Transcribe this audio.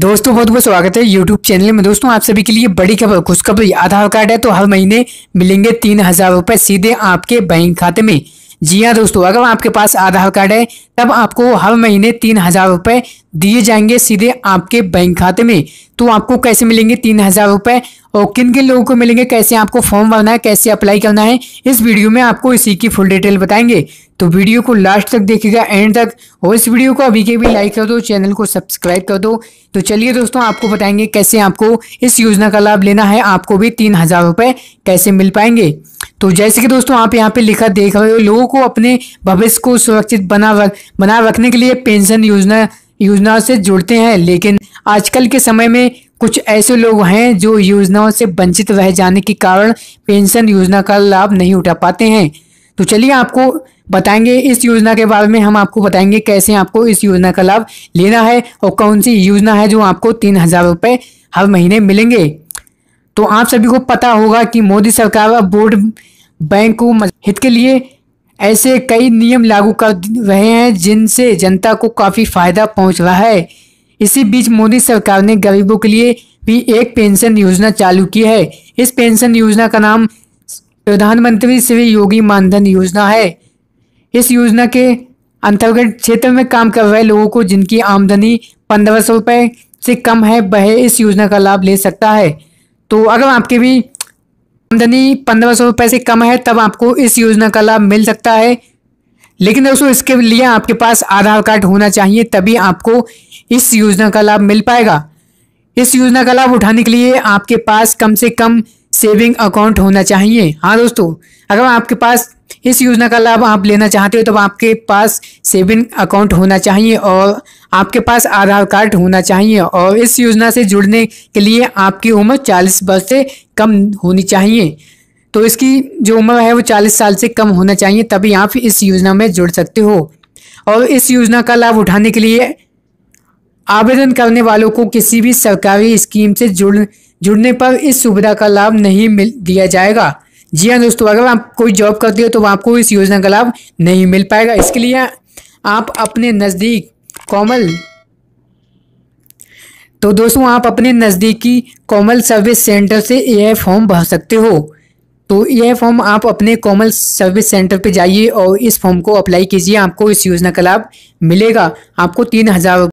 दोस्तों बहुत बहुत स्वागत है YouTube चैनल में। दोस्तों आप सभी के लिए बड़ी खबर, खुशखबरी, आधार कार्ड है तो हर महीने मिलेंगे 3000 रुपए सीधे आपके बैंक खाते में। जी हाँ दोस्तों, अगर आपके पास आधार कार्ड है तब आपको हर महीने 3000 रुपए दिए जाएंगे सीधे आपके बैंक खाते में। तो आपको कैसे मिलेंगे 3000 रुपए और किन किन लोगों को मिलेंगे, कैसे आपको फॉर्म भरना है, कैसे अप्लाई करना है, इस वीडियो में आपको इसी की फुल डिटेल बताएंगे। तो वीडियो को लास्ट तक देखिएगा, एंड तक, और इस वीडियो को अभी के भी लाइक कर दो, चैनल को सब्सक्राइब कर दो। तो चलिए दोस्तों आपको बताएंगे कैसे आपको इस योजना का लाभ लेना है, आपको भी 3000 रुपए कैसे मिल पाएंगे। तो जैसे कि दोस्तों आप यहाँ पे लिखा देख रहे हो, लोगों को अपने भविष्य को सुरक्षित बना रखने के लिए पेंशन योजनाओं से जुड़ते हैं, लेकिन आजकल के समय में कुछ ऐसे लोग हैं जो योजनाओं से वंचित रह जाने के कारण पेंशन योजना का लाभ नहीं उठा पाते हैं। तो चलिए आपको बताएंगे इस योजना के बारे में, हम आपको बताएंगे कैसे आपको इस योजना का लाभ लेना है और कौन सी योजना है जो आपको 3000 रुपये हर महीने मिलेंगे। तो आप सभी को पता होगा कि मोदी सरकार अब बोर्ड बैंक को हित के लिए ऐसे कई नियम लागू कर रहे हैं जिनसे जनता को काफ़ी फायदा पहुंच रहा है। इसी बीच मोदी सरकार ने गरीबों के लिए भी एक पेंशन योजना चालू की है। इस पेंशन योजना का नाम प्रधानमंत्री श्री योगी मानधन योजना है। इस योजना के अंतर्गत क्षेत्र में काम कर रहे लोगों को जिनकी आमदनी 1500 रुपये से कम है, वह इस योजना का लाभ ले सकता है। तो अगर आपके भी आमदनी 1500 रुपये से कम है तब आपको इस योजना का लाभ मिल सकता है, लेकिन दोस्तों इसके लिए आपके पास आधार कार्ड होना चाहिए, तभी आपको इस योजना का लाभ मिल पाएगा। इस योजना का लाभ उठाने के लिए आपके पास कम से कम सेविंग अकाउंट होना चाहिए। हाँ दोस्तों, अगर आपके पास इस योजना का लाभ आप लेना चाहते हो तो आपके पास सेविंग अकाउंट होना चाहिए और आपके पास आधार कार्ड होना चाहिए, और इस योजना से जुड़ने के लिए आपकी उम्र 40 वर्ष से कम होनी चाहिए। तो इसकी जो उम्र है वो 40 साल से कम होना चाहिए, तभी आप इस योजना में जुड़ सकते हो। और इस योजना का लाभ उठाने के लिए आवेदन करने वालों को किसी भी सरकारी स्कीम से जुड़ने पर इस सुविधा का लाभ नहीं दिया जाएगा। जी हाँ दोस्तों, अगर आप कोई जॉब करते हो तो आपको इस योजना का लाभ नहीं मिल पाएगा। इसके लिए आप अपने नज़दीक अपने नज़दीकी कॉमल सर्विस सेंटर से यह फॉर्म भर सकते हो। तो यह फॉर्म आप अपने कॉमल सर्विस सेंटर पे जाइए और इस फॉर्म को अप्लाई कीजिए, आपको इस योजना का लाभ मिलेगा। आपको 3000